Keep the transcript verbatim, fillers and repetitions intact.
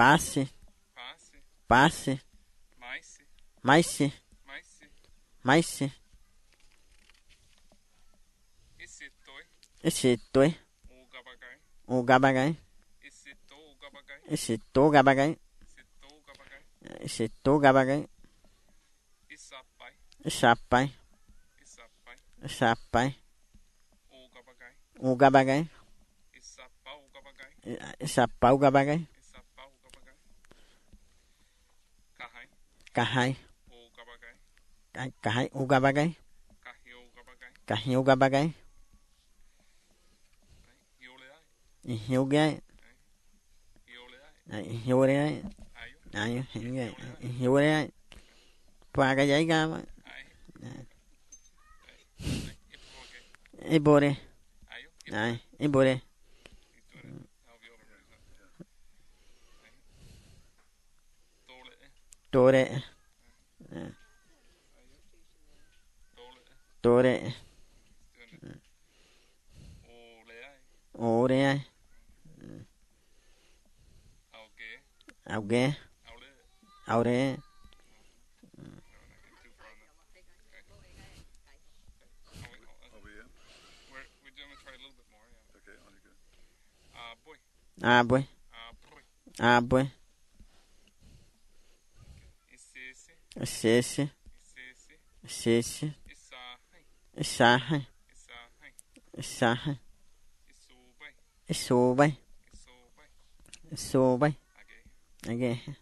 Passe. Passe. Passe. Maise. Maise. Maise. Maise. Esse toi. Esse toi. O gabagai. O gabagai. Esse to o gabagai. Esse to gabagai. Esse to gabagai. Isapai. Isapai. Isapai. Isapai. O gabagai. O gabagai. Isapau gabagai. Isapau gabagai. Cajai, cajai, ugabagay, cajai, ugabagay, hiuleay, hiuleay, ayo, hiuleay, hiuleay, pagayay gama, ibore, ay, ibore. Tore, tore, ore, auge, aure, ah boy, ah boy. Sese, sese, saha, saha, sobai, sobai, sobai, again,